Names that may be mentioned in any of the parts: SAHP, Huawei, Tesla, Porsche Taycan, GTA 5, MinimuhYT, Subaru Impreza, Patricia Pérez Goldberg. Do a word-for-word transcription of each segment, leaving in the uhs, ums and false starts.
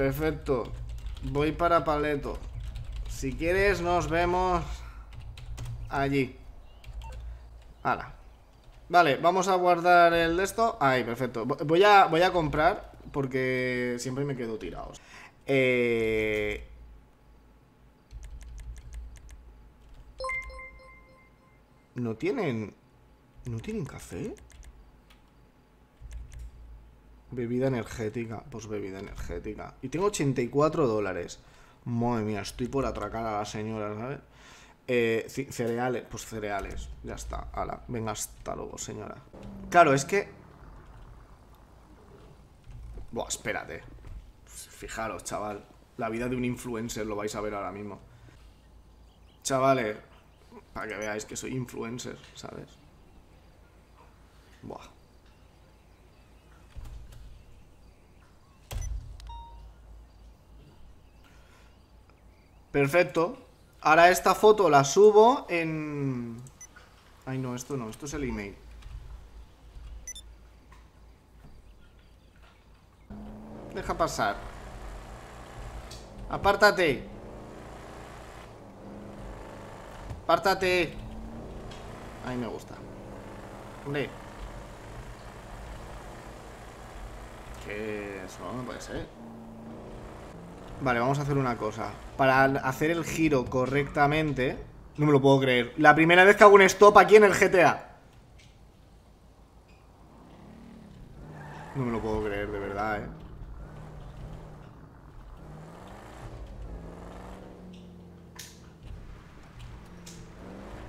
Perfecto. Voy para Paleto. Si quieres nos vemos allí. Ahora. Vale, vamos a guardar el de esto. Ahí, perfecto. Voy a, voy a comprar porque siempre me quedo tirado. Eh... ¿No tienen... ¿No tienen café? Bebida energética. Pues bebida energética. Y tengo ochenta y cuatro dólares. Madre mía, estoy por atracar a la señora, ¿sabes? Eh, cereales, pues cereales. Ya está, ala, venga, hasta luego, señora. Claro, es que... Buah, espérate. Fijaros, chaval. La vida de un influencer lo vais a ver ahora mismo. Chavales, para que veáis que soy influencer, ¿sabes? Buah. Perfecto. Ahora esta foto la subo en... Ay, no, esto no, esto es el email. Deja pasar. Apártate. Apártate. Ay, me gusta. Hombre. Que eso no puede ser. Vale, vamos a hacer una cosa. Para hacer el giro correctamente... No me lo puedo creer. La primera vez que hago un stop aquí en el G T A. No me lo puedo creer, de verdad, eh.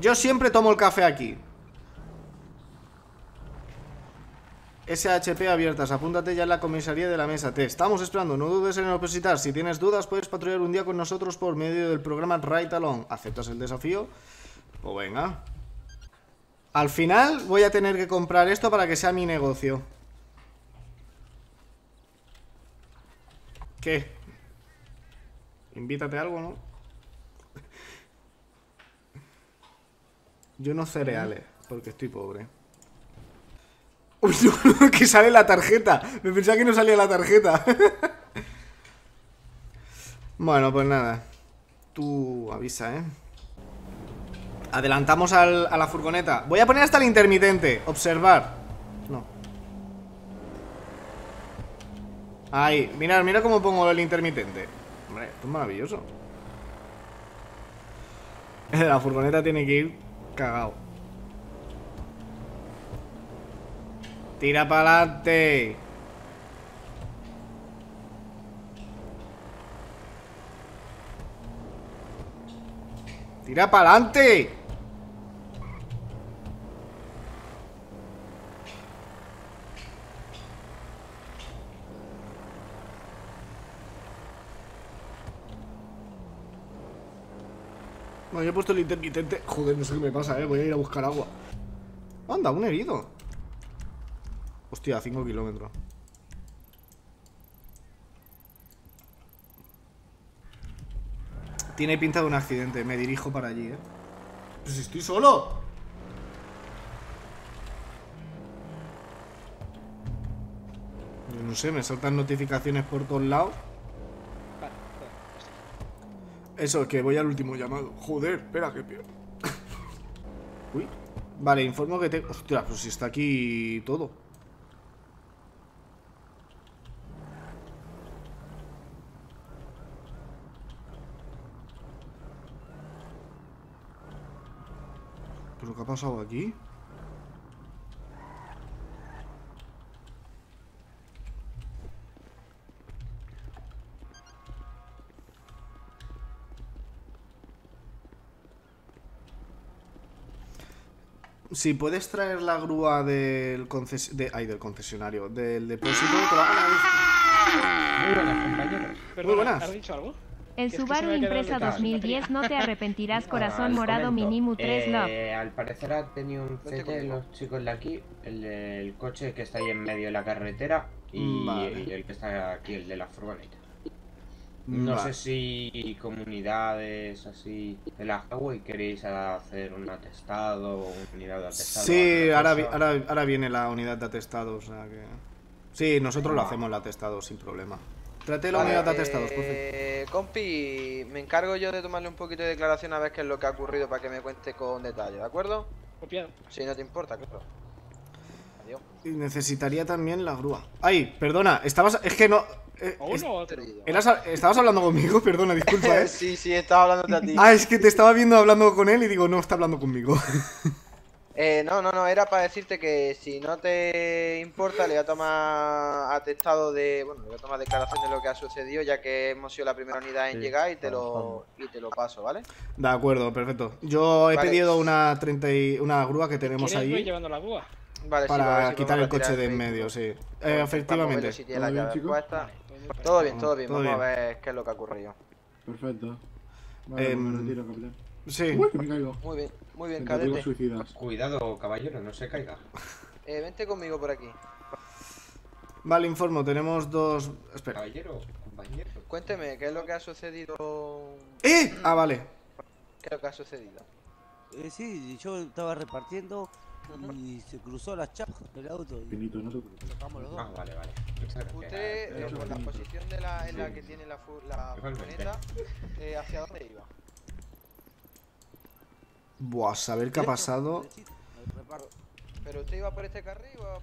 Yo siempre tomo el café aquí. S H P abiertas, apúntate ya en la comisaría de la mesa. Te estamos esperando, no dudes en opositar. Si tienes dudas, puedes patrullar un día con nosotros por medio del programa Ride Along. ¿Aceptas el desafío? Pues venga. Al final voy a tener que comprar esto para que sea mi negocio. ¿Qué? Invítate algo, ¿no? Yo no cereales, porque estoy pobre. Uy, no, que sale la tarjeta. Me pensaba que no salía la tarjeta. Bueno, pues nada. Tú avisa, ¿eh? Adelantamos al, a la furgoneta. Voy a poner hasta el intermitente. Observar. No. Ahí. Mirad, mira cómo pongo el intermitente. Hombre, esto es maravilloso. La furgoneta tiene que ir cagado. Tira para adelante. Tira para adelante. Bueno, yo he puesto el intermitente. Joder, no sé qué me pasa, eh. Voy a ir a buscar agua. Anda, un herido. Hostia, cinco kilómetros. Tiene pinta de un accidente. Me dirijo para allí, eh. Pues estoy solo. Yo no sé, me saltan notificaciones por todos lados. Eso, que voy al último llamado. Joder, espera, que pierdo. Uy. Vale, informo que tengo... Hostia, pues si está aquí todo. ¿Pero qué ha pasado aquí? Si puedes traer la grúa del conces de, ay, del concesionario, del depósito, te la hagan. Muy buenas, compañeros. Perdona, muy buenas. ¿Has dicho algo? El Subaru Impreza dos mil diez, no te arrepentirás, corazón morado, minimu tres, love. Eh, al parecer ha tenido un C T los chicos de aquí, el, el coche que está ahí en medio de la carretera y vale. el, el que está aquí, el de la furgoneta. No vale. sé si comunidades así de la Huawei queréis hacer un atestado o una unidad de atestado. Sí, ahora, vi, ahora, ahora viene la unidad de atestado, o sea que... Sí, nosotros ah. lo hacemos el atestado sin problema. Trate los vale, eh, testados, por favor. Compi, me encargo yo de tomarle un poquito de declaración a ver qué es lo que ha ocurrido para que me cuente con detalle, ¿de acuerdo? Copiado. Si no te importa, claro. Adiós. Y necesitaría también la grúa. Ay, perdona, estabas... Es que no... Eh, o uno o otro. Eras, ¿Estabas hablando conmigo? Perdona, disculpa, ¿eh? Sí, sí, estaba hablando de ti. Ah, es que te estaba viendo hablando con él y digo, no, está hablando conmigo. eh, no, no, no, era para decirte que si no te importa, le voy a tomar atestado de... Bueno, le voy a tomar declaración de lo que ha sucedido, ya que hemos sido la primera unidad en sí, llegar y te, lo, y te lo paso, ¿vale? De acuerdo, perfecto. Yo he vale. pedido una, treinta y, una grúa que tenemos ahí. ¿Voy llevando la grúa? Vale, para sí, para si quitar el coche de en medio, sí. Eh, efectivamente. Todo bien, todo bien, todo vamos bien. A ver qué es lo que ha ocurrido. Perfecto. Vale, eh, me retiro, capitán. Sí. Uy, que me caigo. Muy bien, muy bien, cadete. Cuidado, caballero, no se caiga. Eh, vente conmigo por aquí. Vale, informo, tenemos dos... Espera. Caballero, compañero. Cuénteme, ¿qué es lo que ha sucedido? ¡Eh! Ah, vale. ¿Qué es lo que ha sucedido? Eh, sí, yo estaba repartiendo... Y se cruzó las chapas del auto y Benito, no se tocamos los dos. Ah, vale, vale. Usted, eh, por la posición de la, en la que tiene la furgoneta, eh, ¿hacia dónde iba? Buah, saber qué ha pasado. ¿Pero usted iba por este carril o...?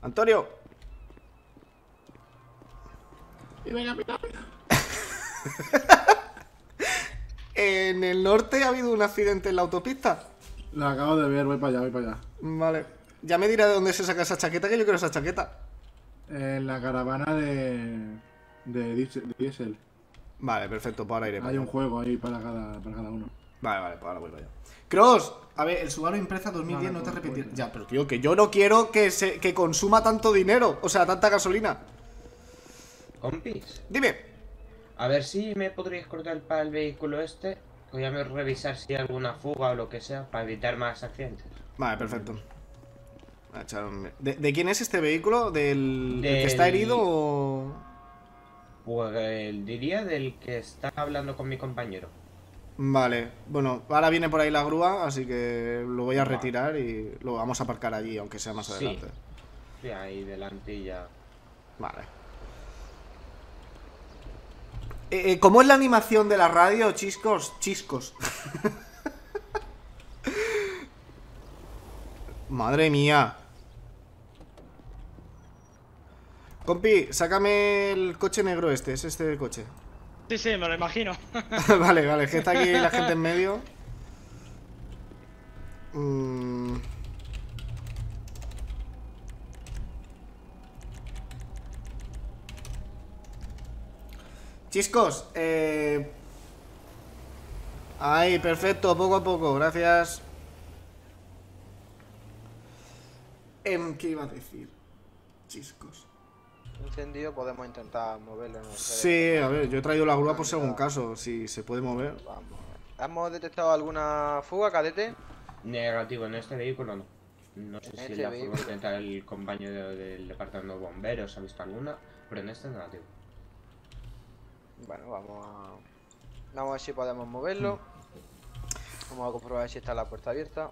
¡Antonio! Y venga, venga, venga. En el norte ha habido un accidente en la autopista. La acabo de ver, voy para allá, voy para allá. Vale. Ya me dirá de dónde se saca esa chaqueta, que yo quiero esa chaqueta. En la caravana de... de Diesel. Vale, perfecto, pues ahora iré. Hay un juego ahí para cada, para cada uno. Vale, vale, pues ahora voy para allá. Cross, a ver, el Subaru Impreza dos mil diez no, no, no te repetiré. Ya, pero tío, que yo no quiero que, se, que consuma tanto dinero, o sea, tanta gasolina. Compis. Dime. A ver si me podrías cortar para el vehículo este. Voy a revisar si hay alguna fuga o lo que sea para evitar más accidentes. Vale, perfecto. ¿De, de quién es este vehículo? ¿Del, del... que está herido o...? Pues diría del que está hablando con mi compañero. Vale, bueno, ahora viene por ahí la grúa, así que lo voy a retirar y lo vamos a aparcar allí, aunque sea más adelante. Sí, sí ahí delante y ya. Vale. Eh, ¿Cómo es la animación de la radio, chiscos? Chiscos. Madre mía. Compi, sácame el coche negro este, es este el coche. Sí, sí, me lo imagino. Vale, vale, que está aquí la gente en medio. Mm. Chiscos, eh... Ahí, perfecto, poco a poco, gracias. Em, ¿qué iba a decir? Chiscos. Encendido, podemos intentar moverlo, ¿no? Sí, a ver, yo he traído la grúa por si algún caso, si se puede mover. Vamos. ¿Hemos detectado alguna fuga, cadete? Negativo, en este vehículo no. No sé si la fuga intenta el compañero del departamento de bomberos ha visto alguna, pero en este negativo. Bueno, vamos a... vamos a ver si podemos moverlo. Vamos a comprobar si está la puerta abierta.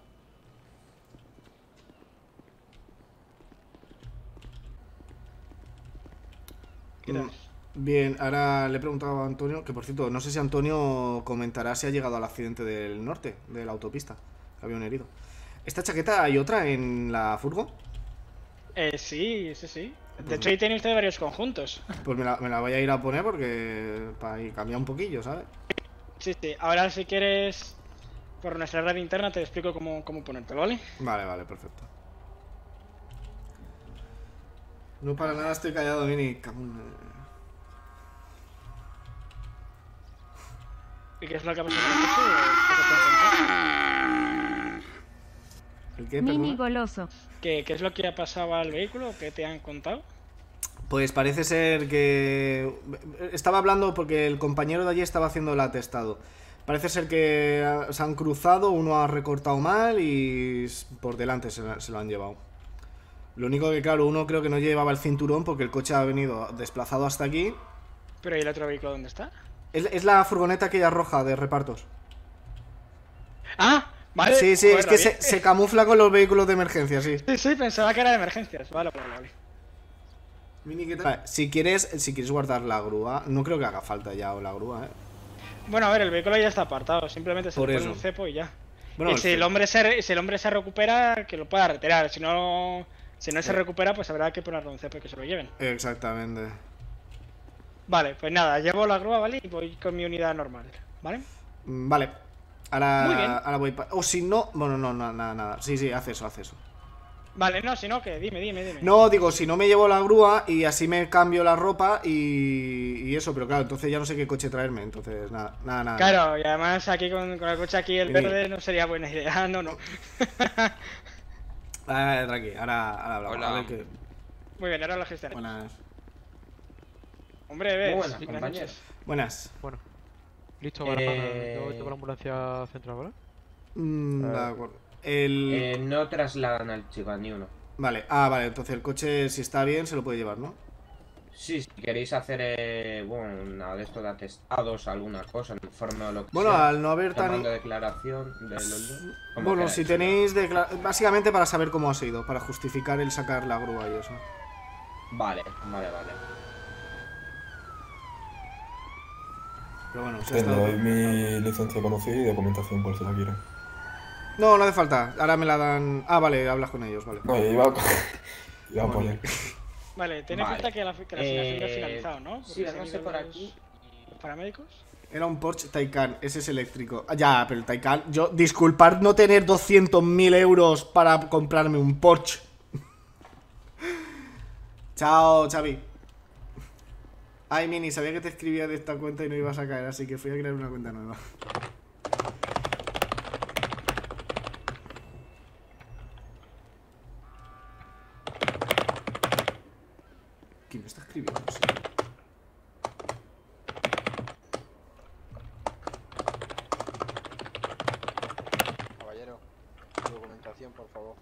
Bien, ahora le he preguntado a Antonio, que por cierto, no sé si Antonio comentará si ha llegado al accidente del norte, de la autopista, que había un herido. ¿Esta chaqueta hay otra en la furgo? Eh, sí, sí, sí. De hecho, ahí tiene usted varios conjuntos. Pues me la, me la voy a ir a poner porque... para cambiar un poquillo, ¿sabes? Sí, sí. Ahora si quieres... por nuestra red interna te explico cómo, cómo ponértelo, ¿vale? Vale, vale, perfecto. No para nada estoy callado, Mini. ¿Y qué es lo que ha pasado con el coche? ¿El qué? Mini goloso. ¿Qué, ¿Qué es lo que ha pasado al vehículo? ¿Qué te han contado? Pues parece ser que... Estaba hablando porque el compañero de allí estaba haciendo el atestado. Parece ser que se han cruzado, uno ha recortado mal y por delante se, se lo han llevado. Lo único que, claro, uno creo que no llevaba el cinturón porque el coche ha venido desplazado hasta aquí. ¿Pero y el otro vehículo dónde está? Es, es la furgoneta aquella roja de repartos. ¡Ah! Vale, sí, sí, joder, es que se, se camufla con los vehículos de emergencia, sí. Sí, sí, pensaba que era de emergencias. Vale, vale, vale. Vale, si quieres, si quieres guardar la grúa, no creo que haga falta ya o la grúa, ¿eh? Bueno, a ver, el vehículo ya está apartado, simplemente se le pone un cepo y ya. Bueno, y si el, el hombre se, si el hombre se recupera, que lo pueda retirar. Si no, si no se recupera, pues habrá que ponerle un cepo y que se lo lleven. Exactamente. Vale, pues nada, llevo la grúa, ¿vale? Y voy con mi unidad normal, ¿vale? Vale. Ahora, Muy bien. ahora voy para... O si no... Bueno, no, no, nada, nada. Sí, sí, haz eso, haz eso. Vale, no, si no, que dime, dime, dime. No, digo, si no me llevo la grúa y así me cambio la ropa y, y eso, pero claro, entonces ya no sé qué coche traerme, entonces nada, nada, nada. Claro, nada. Y además aquí con, con el coche aquí, el verde, sí, no sería buena idea, no, no. Ah, tranqui, ahora, ahora hablamos. Hola. A ver qué... Muy bien, ahora lo gestionamos. Buenas. Hombre, ves. Muy buenas, buenas noches. Buenas. Bueno, listo para, eh... para, listo para la ambulancia central, ¿verdad? Mm, eh... De acuerdo. El... Eh, no trasladan al chico ni uno. Vale, ah, vale, entonces el coche, si está bien, se lo puede llevar, ¿no? Sí, si queréis hacer, eh, bueno, una de estos de atestados, alguna cosa, en forma de lo que bueno, sea, al no haber tan... declaración de los... Bueno, queráis, si tenéis... ¿no? Decla... Básicamente para saber cómo ha sido, para justificar el sacar la grúa y eso. Vale, vale, vale. Pero bueno, si está... doy mi licencia de conducir y documentación por si la quiero. No, no hace falta, ahora me la dan... Ah, vale, hablas con ellos, vale. Vale, iba a, iba a poner... Vale, ten en vale. cuenta que la, que la eh... ha finalizado, ¿no? Porque sí, no sé por aquí... Los... ¿Paramédicos? Era un Porsche Taycan, ese es eléctrico. Ya, pero el Taycan... Yo, disculpad no tener doscientos mil euros para comprarme un Porsche. Chao, Xavi. Ay, Mini, sabía que te escribía de esta cuenta y no ibas a caer, así que fui a crear una cuenta nueva. ¿Quién me está escribiendo? Sí. Caballero, documentación, por favor.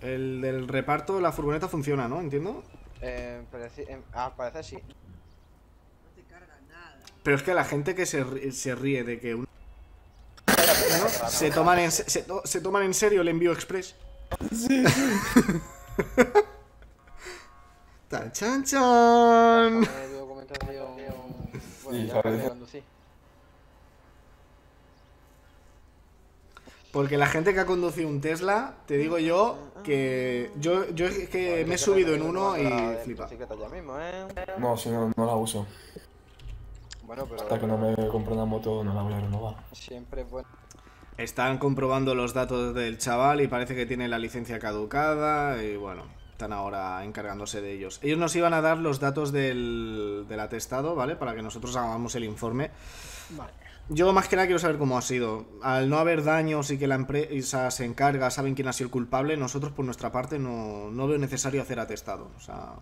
El del reparto, la furgoneta funciona, ¿no? ¿Entiendo? Eh, parece, eh, ah, parece sí. Pero es que la gente que se, se ríe de que un... ¿no? se, toman en, se, to, se toman en serio el envío express. Sí. Tan chan chan. Porque la gente que ha conducido un Tesla, te digo yo que yo, yo es que me he subido en uno y flipa. No, si no, no la uso. Bueno, pero hasta que no me compre una moto no la voy a renovar. Siempre es bueno. Están comprobando los datos del chaval y parece que tiene la licencia caducada y bueno, están ahora encargándose de ellos. Ellos nos iban a dar los datos del, del atestado, ¿vale? Para que nosotros hagamos el informe. Vale. Yo más que nada quiero saber cómo ha sido. Al no haber daños y que la empresa se encarga, saben quién ha sido el culpable, nosotros por nuestra parte no, no veo necesario hacer atestado. O sea...